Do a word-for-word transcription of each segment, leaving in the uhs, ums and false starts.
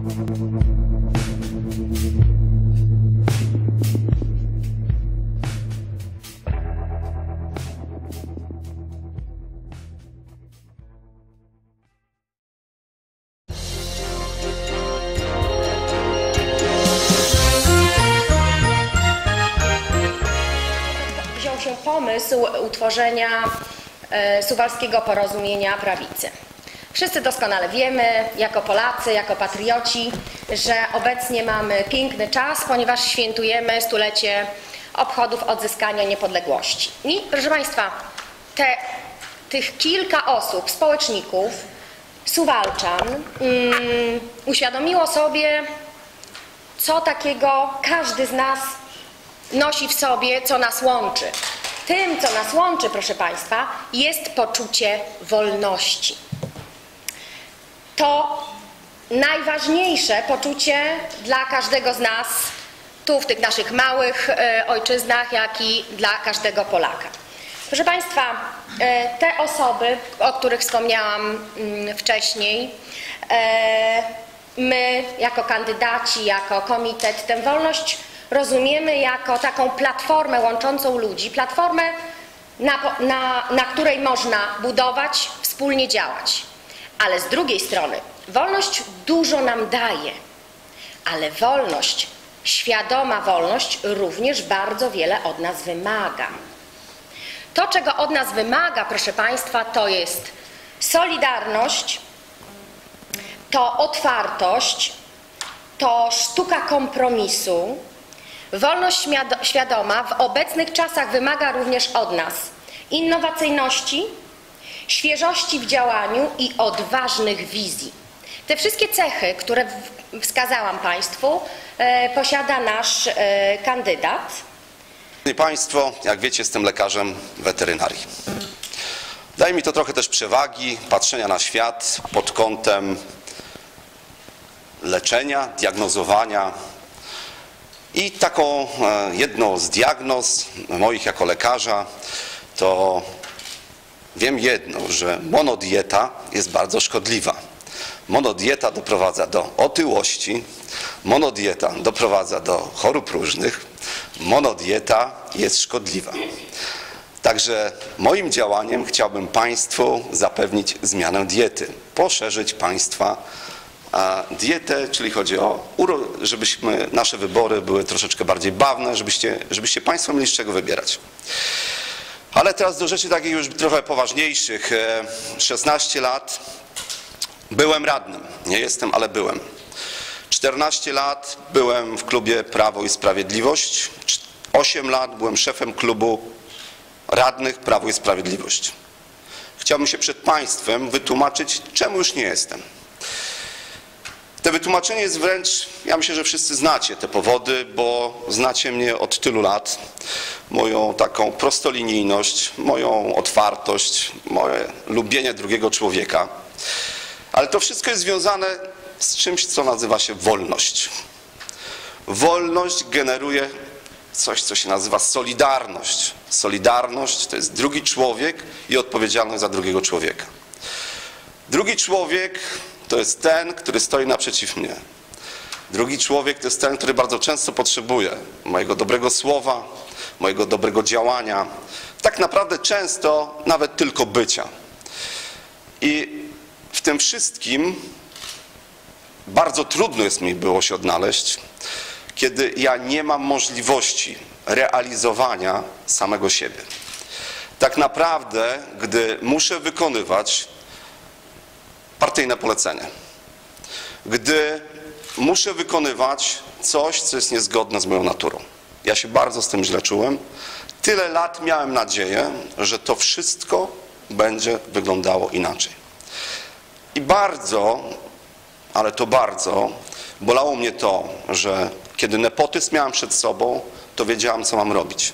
Wziął się pomysł utworzenia Suwalskiego Porozumienia Prawicy. Wszyscy doskonale wiemy, jako Polacy, jako patrioci, że obecnie mamy piękny czas, ponieważ świętujemy stulecie obchodów odzyskania niepodległości. I proszę Państwa, te, tych kilka osób, społeczników, Suwalczan, um, uświadomiło sobie, co takiego każdy z nas nosi w sobie, co nas łączy. Tym, co nas łączy, proszę Państwa, jest poczucie wolności. To najważniejsze poczucie dla każdego z nas tu w tych naszych małych ojczyznach, jak i dla każdego Polaka. Proszę Państwa, te osoby, o których wspomniałam wcześniej, my jako kandydaci, jako komitet tę wolność rozumiemy jako taką platformę łączącą ludzi, platformę, na, na, na której można budować, wspólnie działać. Ale z drugiej strony wolność dużo nam daje, ale wolność, świadoma wolność również bardzo wiele od nas wymaga. To, czego od nas wymaga, proszę Państwa, to jest solidarność, to otwartość, to sztuka kompromisu. Wolność świadoma w obecnych czasach wymaga również od nas innowacyjności, świeżości w działaniu i odważnych wizji. Te wszystkie cechy, które wskazałam Państwu, posiada nasz kandydat. Szanowni Państwo, jak wiecie, jestem lekarzem weterynarii. Daje mi to trochę też przewagi, patrzenia na świat pod kątem leczenia, diagnozowania. I taką jedną z diagnoz moich jako lekarza to wiem jedno, że monodieta jest bardzo szkodliwa. Monodieta doprowadza do otyłości, monodieta doprowadza do chorób różnych, monodieta jest szkodliwa. Także moim działaniem chciałbym Państwu zapewnić zmianę diety, poszerzyć Państwa dietę, czyli chodzi o, żebyśmy nasze wybory były troszeczkę bardziej bawne, żebyście, żebyście Państwo mieli z czego wybierać. Ale teraz do rzeczy takich już trochę poważniejszych. szesnaście lat byłem radnym. Nie jestem, ale byłem. czternaście lat byłem w klubie Prawo i Sprawiedliwość. osiem lat byłem szefem klubu radnych Prawo i Sprawiedliwość. Chciałbym się przed Państwem wytłumaczyć, czemu już nie jestem. To wytłumaczenie jest wręcz, ja myślę, że wszyscy znacie te powody, bo znacie mnie od tylu lat, moją taką prostolinijność, moją otwartość, moje lubienie drugiego człowieka. Ale to wszystko jest związane z czymś, co nazywa się wolność. Wolność generuje coś, co się nazywa solidarność. Solidarność to jest drugi człowiek i odpowiedzialność za drugiego człowieka. Drugi człowiek to jest ten, który stoi naprzeciw mnie. Drugi człowiek to jest ten, który bardzo często potrzebuje mojego dobrego słowa, mojego dobrego działania. Tak naprawdę często nawet tylko bycia. I w tym wszystkim bardzo trudno jest mi było się odnaleźć, kiedy ja nie mam możliwości realizowania samego siebie. Tak naprawdę, gdy muszę wykonywać partyjne polecenie, gdy muszę wykonywać coś, co jest niezgodne z moją naturą. Ja się bardzo z tym źle czułem. Tyle lat miałem nadzieję, że to wszystko będzie wyglądało inaczej. I bardzo, ale to bardzo, bolało mnie to, że kiedy nepotyzm miałem przed sobą, to wiedziałem, co mam robić.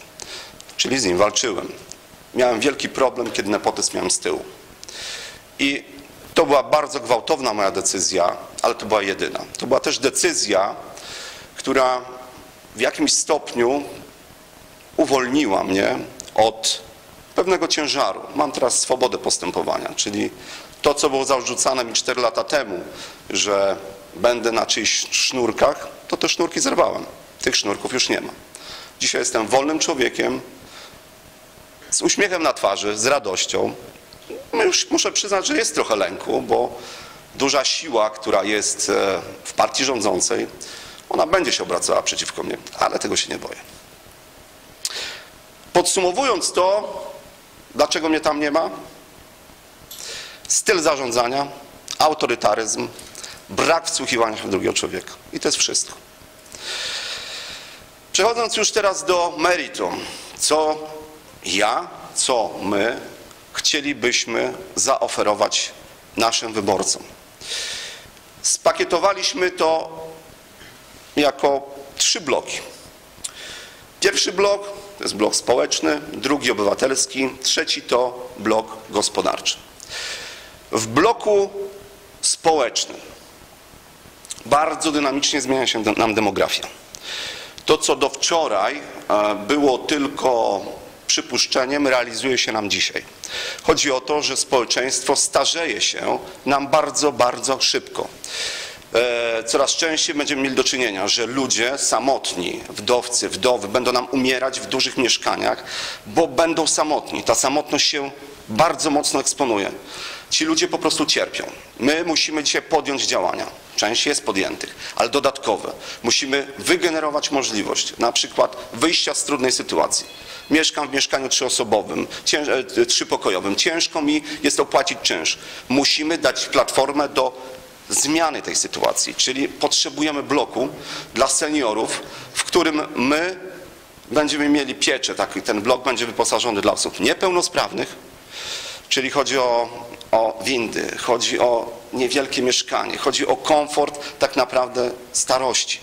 Czyli z nim walczyłem. Miałem wielki problem, kiedy nepotyzm miałem z tyłu. I to była bardzo gwałtowna moja decyzja, ale to była jedyna. To była też decyzja, która w jakimś stopniu uwolniła mnie od pewnego ciężaru. Mam teraz swobodę postępowania, czyli to, co było zarzucane mi cztery lata temu, że będę na czyichś sznurkach, to te sznurki zerwałem. Tych sznurków już nie ma. Dzisiaj jestem wolnym człowiekiem, z uśmiechem na twarzy, z radością. Już muszę przyznać, że jest trochę lęku, bo duża siła, która jest w partii rządzącej, ona będzie się obracała przeciwko mnie, ale tego się nie boję. Podsumowując to, dlaczego mnie tam nie ma? Styl zarządzania, autorytaryzm, brak wsłuchiwania się w drugiego człowieka. I to jest wszystko. Przechodząc już teraz do meritum, co ja, co my chcielibyśmy zaoferować naszym wyborcom. Spakietowaliśmy to jako trzy bloki. Pierwszy blok to jest blok społeczny, drugi obywatelski, trzeci to blok gospodarczy. W bloku społecznym bardzo dynamicznie zmienia się nam demografia. To, co do wczoraj było tylko przypuszczeniem, realizuje się nam dzisiaj. Chodzi o to, że społeczeństwo starzeje się nam bardzo, bardzo szybko. Coraz częściej będziemy mieli do czynienia, że ludzie samotni, wdowcy, wdowy będą nam umierać w dużych mieszkaniach, bo będą samotni. Ta samotność się bardzo mocno eksponuje. Ci ludzie po prostu cierpią. My musimy dzisiaj podjąć działania. Część jest podjętych, ale dodatkowe. Musimy wygenerować możliwość, na przykład wyjścia z trudnej sytuacji. Mieszkam w mieszkaniu trzyosobowym, cięż, trzypokojowym. Ciężko mi jest opłacić czynsz. Musimy dać platformę do zmiany tej sytuacji, czyli potrzebujemy bloku dla seniorów, w którym my będziemy mieli pieczę. Taki, ten blok będzie wyposażony dla osób niepełnosprawnych, czyli chodzi o, o windy, chodzi o niewielkie mieszkanie, chodzi o komfort tak naprawdę starości.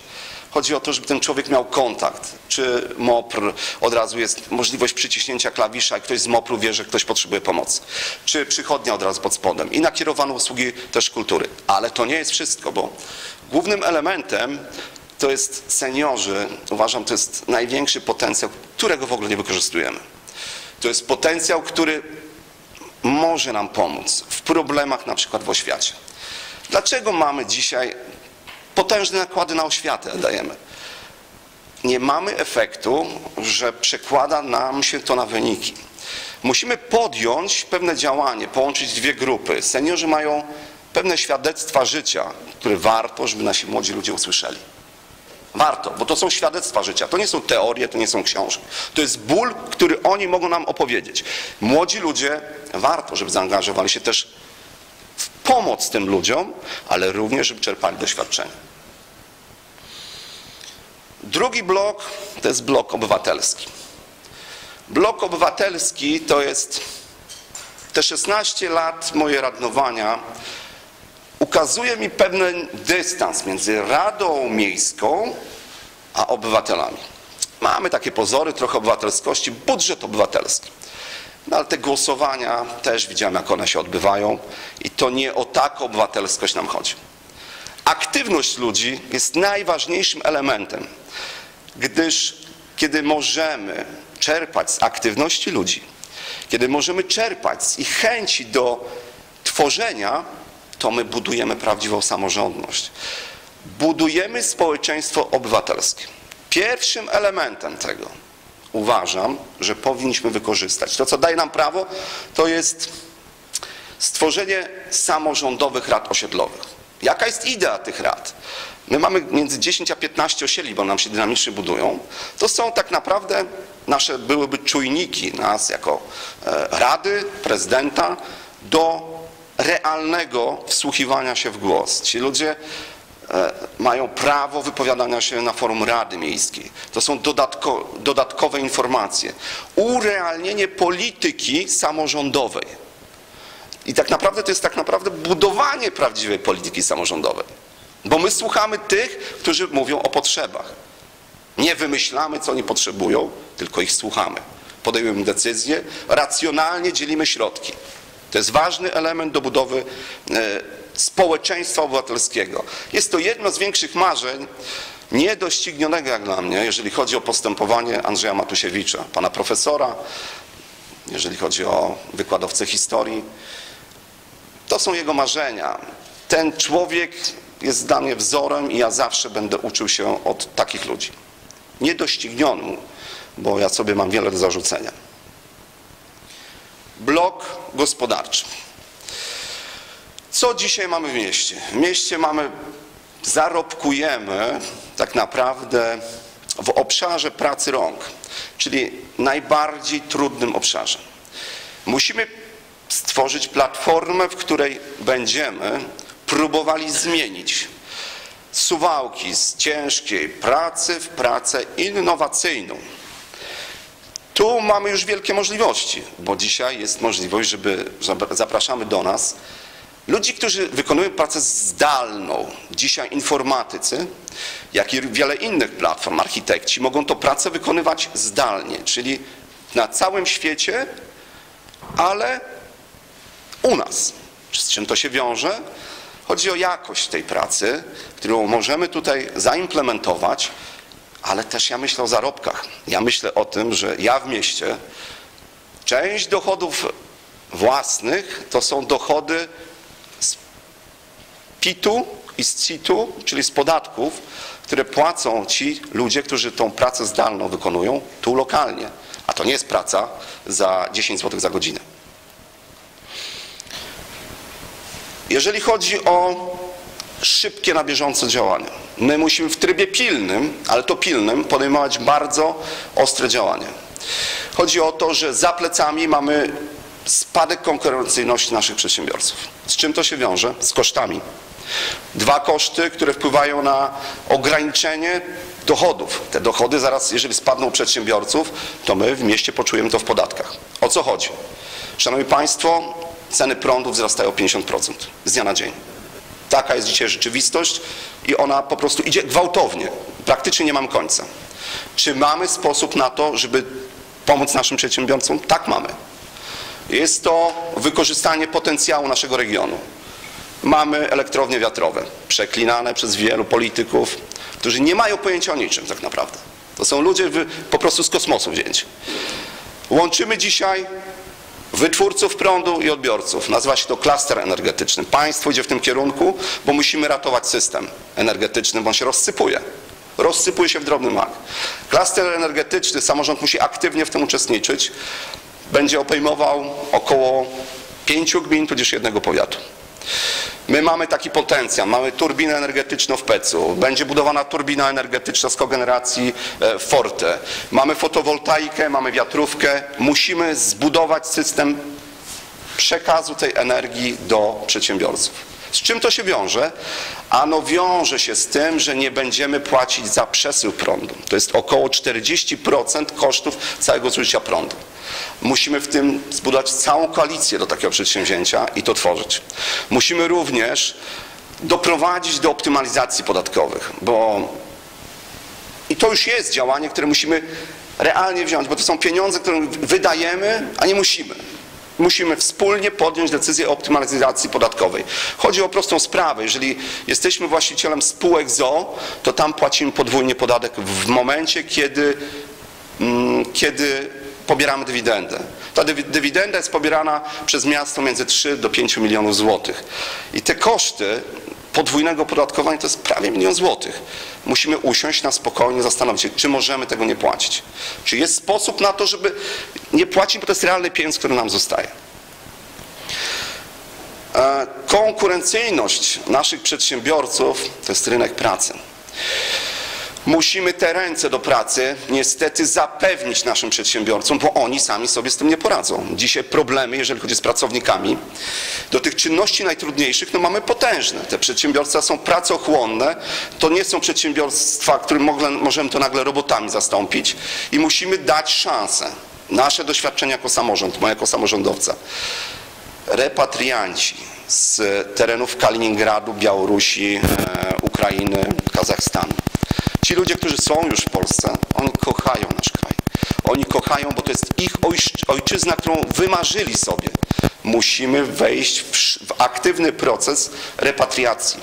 Chodzi o to, żeby ten człowiek miał kontakt, czy M O P R, od razu jest możliwość przyciśnięcia klawisza i ktoś z M O P R-u wie, że ktoś potrzebuje pomocy, czy przychodnia od razu pod spodem i nakierowano usługi też kultury. Ale to nie jest wszystko, bo głównym elementem to jest seniorzy, uważam, to jest największy potencjał, którego w ogóle nie wykorzystujemy. To jest potencjał, który może nam pomóc w problemach na przykład w oświacie. Dlaczego mamy dzisiaj potężne nakłady na oświatę dajemy. Nie mamy efektu, że przekłada nam się to na wyniki. Musimy podjąć pewne działanie, połączyć dwie grupy. Seniorzy mają pewne świadectwa życia, które warto, żeby nasi młodzi ludzie usłyszeli. Warto, bo to są świadectwa życia, to nie są teorie, to nie są książki. To jest ból, który oni mogą nam opowiedzieć. Młodzi ludzie warto, żeby zaangażowali się też w pomoc tym ludziom, ale również, żeby czerpali doświadczenia. Drugi blok to jest blok obywatelski. Blok obywatelski to jest te szesnaście lat moje radnowania ukazuje mi pewien dystans między Radą Miejską a obywatelami. Mamy takie pozory trochę obywatelskości, budżet obywatelski. No ale te głosowania też widziałem, jak one się odbywają i to nie o taką obywatelskość nam chodzi. Aktywność ludzi jest najważniejszym elementem, gdyż kiedy możemy czerpać z aktywności ludzi, kiedy możemy czerpać z ich chęci do tworzenia, to my budujemy prawdziwą samorządność. Budujemy społeczeństwo obywatelskie. Pierwszym elementem tego uważam, że powinniśmy wykorzystać. To, co daje nam prawo, to jest stworzenie samorządowych rad osiedlowych. Jaka jest idea tych rad? My mamy między dziesięć a piętnaście osiedli, bo nam się dynamicznie budują. To są tak naprawdę nasze byłyby czujniki nas jako rady, prezydenta do realnego wsłuchiwania się w głos. Ci ludzie mają prawo wypowiadania się na forum Rady Miejskiej. To są dodatko, dodatkowe informacje. Urealnienie polityki samorządowej. I tak naprawdę to jest tak naprawdę budowanie prawdziwej polityki samorządowej. Bo my słuchamy tych, którzy mówią o potrzebach. Nie wymyślamy, co oni potrzebują, tylko ich słuchamy. Podejmujemy decyzje, racjonalnie dzielimy środki. To jest ważny element do budowy społeczeństwa obywatelskiego. Jest to jedno z większych marzeń, niedoścignionego jak dla mnie, jeżeli chodzi o postępowanie Andrzeja Matusiewicza, pana profesora, jeżeli chodzi o wykładowcę historii. To są jego marzenia. Ten człowiek jest dla mnie wzorem i ja zawsze będę uczył się od takich ludzi. Niedoścignionym, bo ja sobie mam wiele do zarzucenia. Blok gospodarczy. Co dzisiaj mamy w mieście? W mieście mamy, zarobkujemy tak naprawdę w obszarze pracy rąk, czyli najbardziej trudnym obszarze. Musimy stworzyć platformę, w której będziemy próbowali zmienić Suwałki z ciężkiej pracy w pracę innowacyjną. Tu mamy już wielkie możliwości, bo dzisiaj jest możliwość, żeby zapraszamy do nas ludzi, którzy wykonują pracę zdalną, dzisiaj informatycy, jak i wiele innych platform, architekci, mogą tę pracę wykonywać zdalnie, czyli na całym świecie, ale u nas. Z czym to się wiąże? Chodzi o jakość tej pracy, którą możemy tutaj zaimplementować, ale też ja myślę o zarobkach. Ja myślę o tym, że ja w mieście część dochodów własnych to są dochody z pitu i z citu, czyli z podatków, które płacą ci ludzie, którzy tą pracę zdalną wykonują tu lokalnie. A to nie jest praca za dziesięć złotych za godzinę. Jeżeli chodzi o szybkie, na bieżąco działania, my musimy w trybie pilnym, ale to pilnym, podejmować bardzo ostre działania. Chodzi o to, że za plecami mamy spadek konkurencyjności naszych przedsiębiorców. Z czym to się wiąże? Z kosztami. Dwa koszty, które wpływają na ograniczenie dochodów. Te dochody zaraz, jeżeli spadną przedsiębiorców, to my w mieście poczujemy to w podatkach. O co chodzi? Szanowni Państwo, ceny prądu wzrastają o pięćdziesiąt procent z dnia na dzień. Taka jest dzisiaj rzeczywistość i ona po prostu idzie gwałtownie. Praktycznie nie mamy końca. Czy mamy sposób na to, żeby pomóc naszym przedsiębiorcom? Tak, mamy. Jest to wykorzystanie potencjału naszego regionu. Mamy elektrownie wiatrowe, przeklinane przez wielu polityków, którzy nie mają pojęcia o niczym tak naprawdę. To są ludzie po prostu z kosmosu wzięci. Łączymy dzisiaj wytwórców prądu i odbiorców. Nazywa się to klaster energetyczny. Państwo idzie w tym kierunku, bo musimy ratować system energetyczny, bo on się rozsypuje. Rozsypuje się w drobny mak. Klaster energetyczny, samorząd musi aktywnie w tym uczestniczyć. Będzie obejmował około pięciu gmin, tudzież jednego powiatu. My mamy taki potencjał, mamy turbinę energetyczną w pecu, będzie budowana turbina energetyczna z kogeneracji Forte, mamy fotowoltaikę, mamy wiatrówkę, musimy zbudować system przekazu tej energii do przedsiębiorców. Z czym to się wiąże? Ano wiąże się z tym, że nie będziemy płacić za przesył prądu. To jest około czterdzieści procent kosztów całego zużycia prądu. Musimy w tym zbudować całą koalicję do takiego przedsięwzięcia i to tworzyć. Musimy również doprowadzić do optymalizacji podatkowych, bo i to już jest działanie, które musimy realnie wziąć, bo to są pieniądze, które wydajemy, a nie musimy. Musimy wspólnie podjąć decyzję o optymalizacji podatkowej. Chodzi o prostą sprawę. Jeżeli jesteśmy właścicielem spółek z o o, to tam płacimy podwójnie podatek w momencie, kiedy, kiedy pobieramy dywidendę. Ta dywidenda jest pobierana przez miasto między trzy do pięciu milionów złotych. I te koszty podwójnego opodatkowania to jest prawie milion złotych. Musimy usiąść na spokojnie, zastanowić się, czy możemy tego nie płacić. Czy jest sposób na to, żeby nie płacić, bo to jest realny pieniądz, który nam zostaje. Konkurencyjność naszych przedsiębiorców to jest rynek pracy. Musimy te ręce do pracy niestety zapewnić naszym przedsiębiorcom, bo oni sami sobie z tym nie poradzą. Dzisiaj problemy, jeżeli chodzi z pracownikami, do tych czynności najtrudniejszych, no mamy potężne. Te przedsiębiorstwa są pracochłonne, to nie są przedsiębiorstwa, którym możemy to nagle robotami zastąpić i musimy dać szansę. Nasze doświadczenia jako samorząd, moja jako samorządowca, repatrianci z terenów Kaliningradu, Białorusi, Ukrainy, Kazachstanu. Ci ludzie, którzy są już w Polsce, oni kochają nasz kraj. Oni kochają, bo to jest ich ojczyzna, którą wymarzyli sobie. Musimy wejść w, w aktywny proces repatriacji.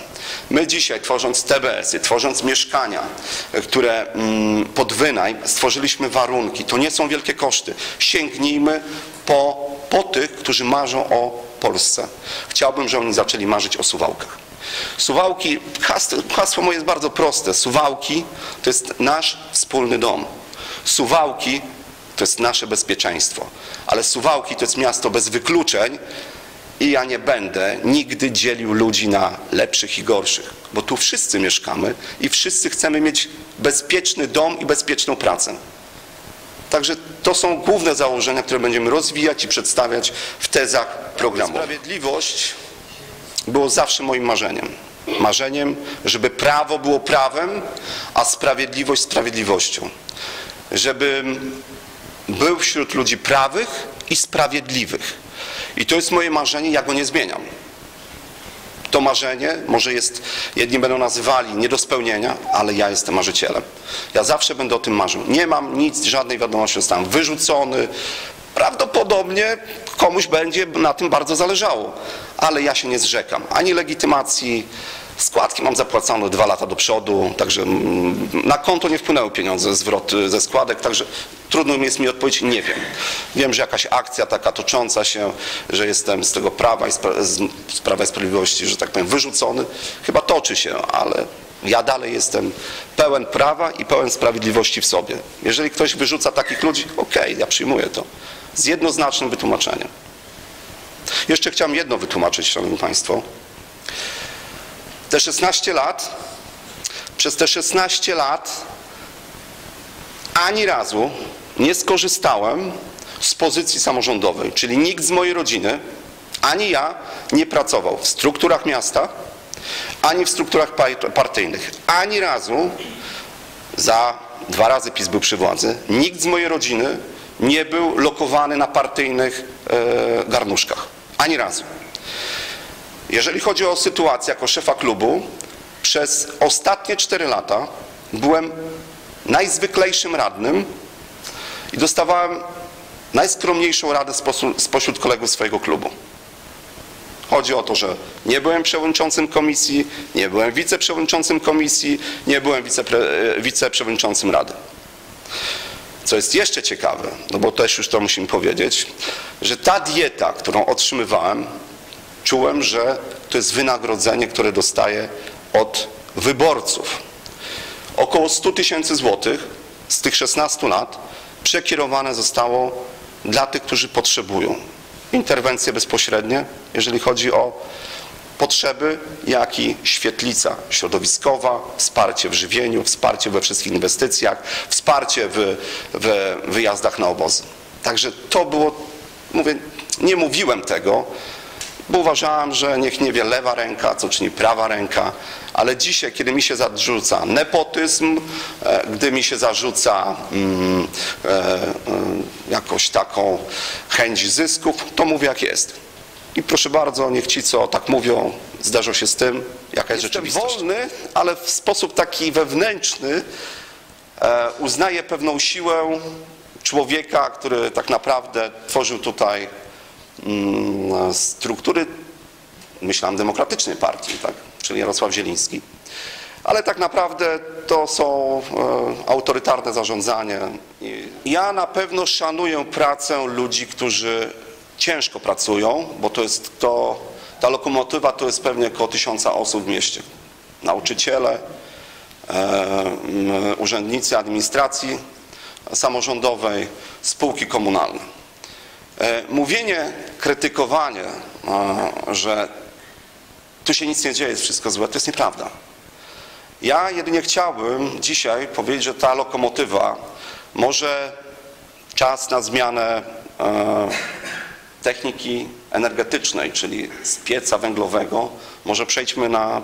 My dzisiaj, tworząc te be esy, tworząc mieszkania, które mm, pod wynajm, stworzyliśmy warunki. To nie są wielkie koszty. Sięgnijmy po, po tych, którzy marzą o Polsce. Chciałbym, żeby oni zaczęli marzyć o Suwałkach. Suwałki, hasło moje jest bardzo proste. Suwałki to jest nasz wspólny dom. Suwałki to jest nasze bezpieczeństwo. Ale Suwałki to jest miasto bez wykluczeń i ja nie będę nigdy dzielił ludzi na lepszych i gorszych, bo tu wszyscy mieszkamy i wszyscy chcemy mieć bezpieczny dom i bezpieczną pracę. Także to są główne założenia, które będziemy rozwijać i przedstawiać w tezach programu. Sprawiedliwość było zawsze moim marzeniem. Marzeniem, żeby prawo było prawem, a sprawiedliwość sprawiedliwością. Żebym był wśród ludzi prawych i sprawiedliwych. I to jest moje marzenie, ja go nie zmieniam. To marzenie może jest, jedni będą nazywali nie do spełnienia, ale ja jestem marzycielem. Ja zawsze będę o tym marzył. Nie mam nic, żadnej wiadomości, zostałem wyrzucony. Prawdopodobnie komuś będzie na tym bardzo zależało, ale ja się nie zrzekam ani legitymacji, składki mam zapłacone dwa lata do przodu, także na konto nie wpłynęły pieniądze, zwrot ze składek, także trudno mi jest mi odpowiedzieć, nie wiem. Wiem, że jakaś akcja taka tocząca się, że jestem z tego prawa i, spra z prawa i sprawiedliwości, że tak powiem, wyrzucony, chyba toczy się, ale ja dalej jestem pełen prawa i pełen sprawiedliwości w sobie. Jeżeli ktoś wyrzuca takich ludzi, okej, okay, ja przyjmuję to z jednoznacznym wytłumaczeniem. Jeszcze chciałem jedno wytłumaczyć, Szanowni Państwo. Te szesnaście lat, przez te szesnaście lat ani razu nie skorzystałem z pozycji samorządowej, czyli nikt z mojej rodziny, ani ja nie pracował w strukturach miasta, ani w strukturach partyjnych, ani razu, za dwa razy PiS był przy władzy, nikt z mojej rodziny nie był lokowany na partyjnych garnuszkach, ani razu. Jeżeli chodzi o sytuację jako szefa klubu, przez ostatnie cztery lata byłem najzwyklejszym radnym i dostawałem najskromniejszą radę spośród kolegów swojego klubu. Chodzi o to, że nie byłem przewodniczącym komisji, nie byłem wiceprzewodniczącym komisji, nie byłem wiceprzewodniczącym rady. Co jest jeszcze ciekawe, no bo też już to musimy powiedzieć, że ta dieta, którą otrzymywałem, czułem, że to jest wynagrodzenie, które dostaję od wyborców. Około sto tysięcy złotych z tych szesnastu lat przekierowane zostało dla tych, którzy potrzebują. Interwencje bezpośrednie, jeżeli chodzi o potrzeby, jak i świetlica środowiskowa, wsparcie w żywieniu, wsparcie we wszystkich inwestycjach, wsparcie w, w wyjazdach na obozy. Także to było, mówię, nie mówiłem tego, bo uważałem, że niech nie wie lewa ręka, co czyni prawa ręka, ale dzisiaj, kiedy mi się zarzuca nepotyzm, gdy mi się zarzuca mm, e, e, jakąś taką chęć zysków, to mówię jak jest. I proszę bardzo, niech ci, co tak mówią, zdarzą się z tym, jaka jest rzeczywistość. Jestem wolny, ale w sposób taki wewnętrzny e, uznaję pewną siłę człowieka, który tak naprawdę tworzył tutaj struktury, myślałem, demokratycznej partii, tak? Czyli Jarosław Zieliński. Ale tak naprawdę to są autorytarne zarządzanie. Ja na pewno szanuję pracę ludzi, którzy ciężko pracują, bo to jest to, ta lokomotywa to jest pewnie około tysiąca osób w mieście. Nauczyciele, urzędnicy administracji samorządowej, spółki komunalne. Mówienie, krytykowanie, że tu się nic nie dzieje, jest wszystko złe, to jest nieprawda. Ja jedynie chciałbym dzisiaj powiedzieć, że ta lokomotywa może czas na zmianę techniki energetycznej, czyli z pieca węglowego, może przejdźmy na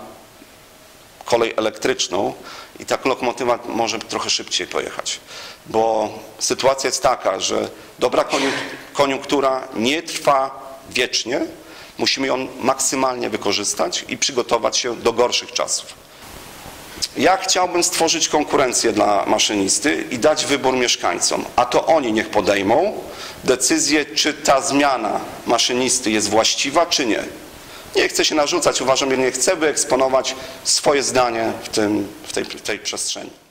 kolej elektryczną i ta lokomotywa może trochę szybciej pojechać, bo sytuacja jest taka, że dobra koniunktura nie trwa wiecznie, musimy ją maksymalnie wykorzystać i przygotować się do gorszych czasów. Ja chciałbym stworzyć konkurencję dla maszynisty i dać wybór mieszkańcom, a to oni niech podejmą decyzję, czy ta zmiana maszynisty jest właściwa, czy nie. Nie chcę się narzucać, uważam, że nie chcę wyeksponować swoje zdanie w, tym, w, tej, w tej przestrzeni.